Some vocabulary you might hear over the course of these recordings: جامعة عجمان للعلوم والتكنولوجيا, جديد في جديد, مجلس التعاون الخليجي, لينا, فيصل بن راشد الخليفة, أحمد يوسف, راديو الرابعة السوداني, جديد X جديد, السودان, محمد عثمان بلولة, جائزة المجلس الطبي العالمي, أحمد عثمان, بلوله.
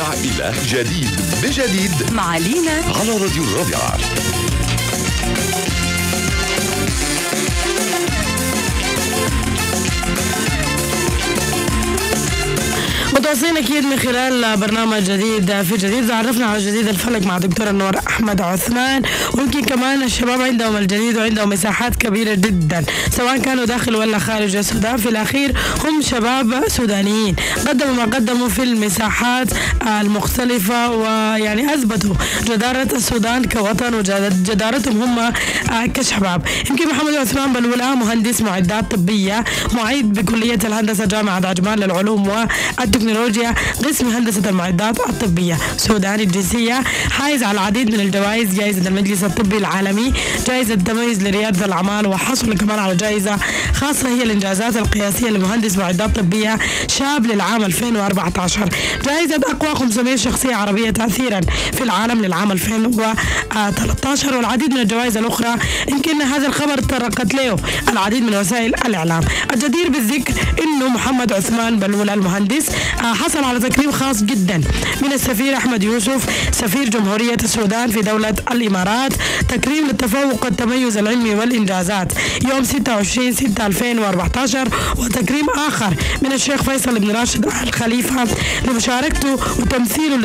عائلة جديد بجديد مع لينا على راديو الرابعة. متواصلين اكيد من خلال برنامج جديد في جديد، عرفنا على جديد الفلك مع دكتور النور احمد عثمان، ويمكن كمان الشباب عندهم الجديد وعندهم مساحات كبيره جدا سواء كانوا داخل ولا خارج السودان، في الاخير هم شباب سودانيين قدموا ما قدموا في المساحات المختلفه، ويعني اثبتوا جداره السودان كوطن وجدارتهم هم كشباب. يمكن محمد عثمان بلولة مهندس معدات طبيه، معيد بكليه الهندسه جامعه عجمان للعلوم والتكنولوجيا قسم هندسة المعدات الطبية، سوداني الجنسية، حائز على العديد من الجوائز، جائزة المجلس الطبي العالمي، جائزة تميز لريادة الأعمال، وحصل كمان على جائزة خاصة هي الإنجازات القياسية لمهندس معدات طبية شاب للعام 2014، جائزة اقوى 500 شخصية عربية تاثيرا في العالم للعام 2013 والعديد من الجوائز الأخرى. يمكن هذا الخبر تطرقت له العديد من وسائل الإعلام. الجدير بالذكر إنه محمد عثمان بلولة المهندس حصل على تكريم خاص جدا من السفير أحمد يوسف سفير جمهورية السودان في دولة الإمارات، تكريم للتفوق والتميز العلمي والإنجازات يوم 26/6/2014، وتكريم آخر من الشيخ فيصل بن راشد الخليفة لمشاركته وتمثيله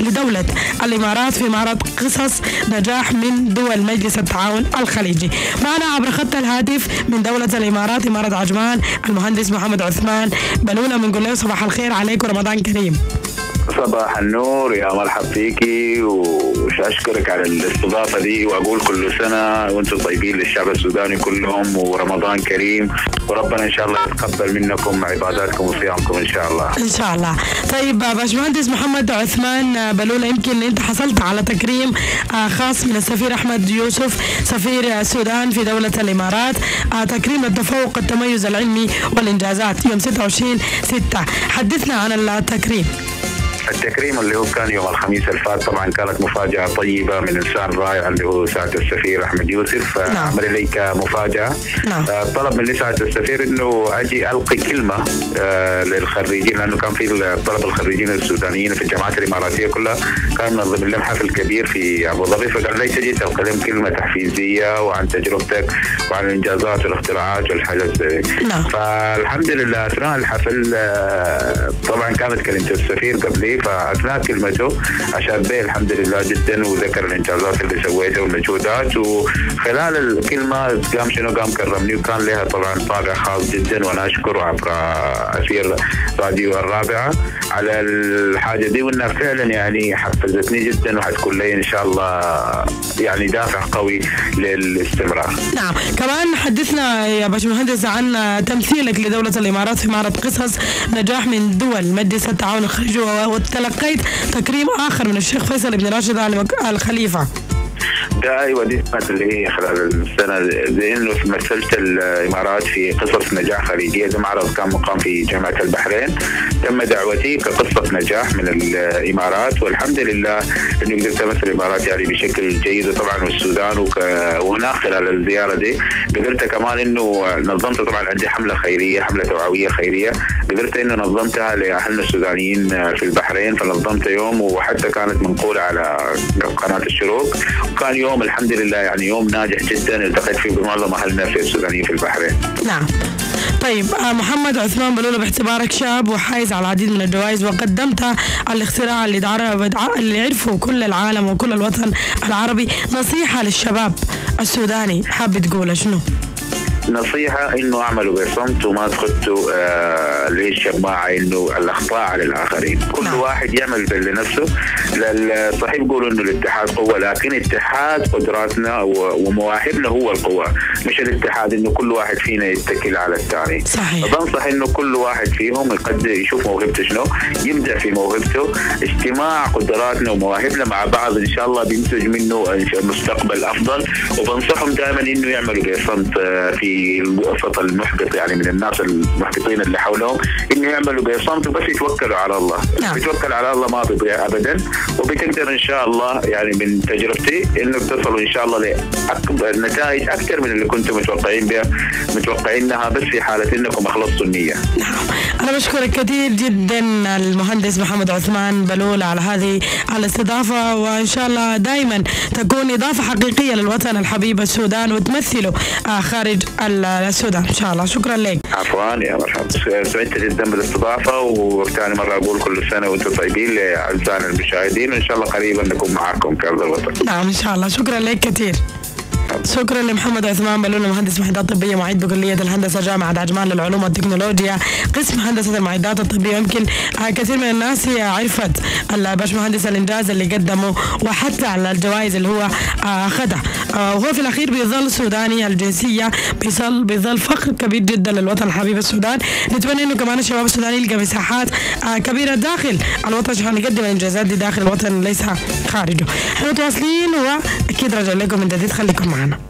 لدولة الإمارات في معرض قصص نجاح من دول مجلس التعاون الخليجي. معنا عبر خط الهاتف من دولة الإمارات إمارة عجمان المهندس محمد عثمان بلولة، بنقول له صباح الخير عليكم رمضان كريم. صباح النور، يا مرحب فيكي واشكرك على الاستضافه دي، واقول كل سنه وانتم طيبين للشعب السوداني كلهم ورمضان كريم، وربنا ان شاء الله يتقبل منكم عباداتكم وصيامكم ان شاء الله. ان شاء الله. طيب باشمهندس محمد عثمان بلولة، يمكن انت حصلت على تكريم خاص من السفير احمد يوسف سفير السودان في دوله الامارات، تكريم التفوق التميز العلمي والانجازات يوم 26/6، حدثنا عن التكريم. التكريم اللي هو كان يوم الخميس الفات طبعا كانت مفاجأة طيبة من إنسان رائع اللي هو سعادة السفير أحمد يوسف، عمل لي كمفاجأة. طلب من سعادة السفير إنه أجي ألقي كلمة للخريجين، لأنه كان في طلب الخريجين السودانيين في الجامعات الإماراتية كلها، كان منظم لهم حفل كبير في أبو ظبي، فقال لي تجي تلقي لهم كلمة تحفيزية وعن تجربتك وعن الإنجازات والاختراعات والحاجات دي. فالحمد لله أثناء الحفل طبعا كانت كلمة السفير قبلي، فاثناء كلمته اشاد به الحمد لله جدا وذكر الانجازات اللي سويتها والمجهودات، وخلال الكلمه قام شنو قام كرمني، وكان لها طبعا طابع خاص جدا، وانا اشكره عبر اثير راديو الرابعه على الحاجه دي، وانها فعلا يعني حفزتني جدا وحتكون لي ان شاء الله يعني دافع قوي للاستمرار. نعم، كمان حدثنا يا باشمهندس عن تمثيلك لدوله الامارات في معرض قصص نجاح من دول مجلس التعاون الخليجي، وتلقيت تكريم آخر من الشيخ فيصل بن راشد الخليفة. ده ايوه دي اللي هي خلال السنه لانه مثلت الامارات في قصص نجاح خليجيه، ده معرض كان مقام في جامعه البحرين، تم دعوتي كقصه نجاح من الامارات، والحمد لله انه قدرت امثل الامارات يعني بشكل جيد طبعا، والسودان وهناك خلال الزياره دي قدرت كمان انه نظمت طبعا عندي حمله خيريه، حمله توعويه خيريه، قدرت انه نظمتها لاهلنا السودانيين في البحرين، فنظمت يوم وحتى كانت منقوله على قناه الشروق، وكان يوم الحمد لله يعني يوم ناجح جدا التقيت فيه بمعظم اهلنا في السودانيين في البحرين. نعم. طيب محمد عثمان بلولة، باعتبارك شاب وحايز على العديد من الجوائز وقدمت الاختراع اللي عرفه كل العالم وكل الوطن العربي، نصيحه للشباب السوداني حاب تقولها شنو؟ نصيحة انه اعملوا بصمت وما تخطوا للشماعة انه الاخطاء على الاخرين، كل واحد يعمل لنفسه، صحيح يقولوا انه الاتحاد قوة، لكن اتحاد قدراتنا ومواهبنا هو القوة، مش الاتحاد انه كل واحد فينا يتكل على الثاني. صحيح. بنصح انه كل واحد فيهم يشوف موهبته شنو، يبدع في موهبته، اجتماع قدراتنا ومواهبنا مع بعض ان شاء الله بينتج منه مستقبل افضل، وبنصحهم دائما انه يعملوا بصمت في في الوسط المحبط يعني من الناس المحبطين اللي حولهم انه يعملوا بصمت وبس يتوكلوا على الله. نعم. يتوكل على الله ما تضيع ابدا، وبتقدر ان شاء الله يعني من تجربتي انه بتصلوا ان شاء الله لنتائج اكثر من اللي كنتم متوقعينها بس في حاله انكم اخلصتوا النيه. انا بشكرك كثير جدا المهندس محمد عثمان بلولة على هذه الاستضافه، وان شاء الله دائما تكون اضافه حقيقيه للوطن الحبيب السودان وتمثله خارج السودان ان شاء الله. شكرا لك. عفوا يا مرحبا، سعدت جدا بالاستضافه، وثاني مره اقول كل سنه وانتم طيبين لاعزائنا المشاهدين، وان شاء الله قريبا نكون معاكم في ارض الوطن. نعم ان شاء الله، شكرا لك كثير. شكرا لمحمد عثمان بلولة مهندس معدات طبية معيد بكلية الهندسة جامعة عجمان للعلوم والتكنولوجيا قسم هندسة المعدات الطبية. يمكن كثير من الناس هي عرفت الباشمهندس الإنجاز اللي قدمه وحتى على الجوائز اللي هو أخذها، وهو في الأخير بيظل سوداني الجنسية، بيظل فخر كبير جدا للوطن الحبيب السودان. نتمنى إنه كمان الشباب السوداني يلقى مساحات كبيرة داخل الوطن عشان يقدم الإنجازات دي داخل الوطن ليس خارجه. احنا متواصلين وأكيد راجع لكم من جديد، خليكم معنا.